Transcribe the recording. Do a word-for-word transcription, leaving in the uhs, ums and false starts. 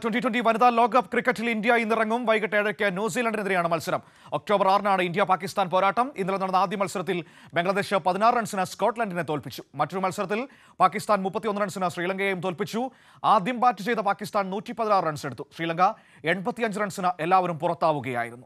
twenty twenty Vanitha Lokap Cricket India in the Rangum by Kataka, New Zealand and the Annamalseram. October Arna, India Pakistan Poratam, in the Nadi Malsertil, Bangladesh Padana Ransana, Scotland in a Tolpichu. Matru Malsertil, Pakistan Mupati on Ransana, Sri Lanka in Tolpichu, Adim Batija, the Pakistan Nuti Padra Ransatu, Sri Lanka, Enpathian Ransana, Elavurum Porta Vugayan.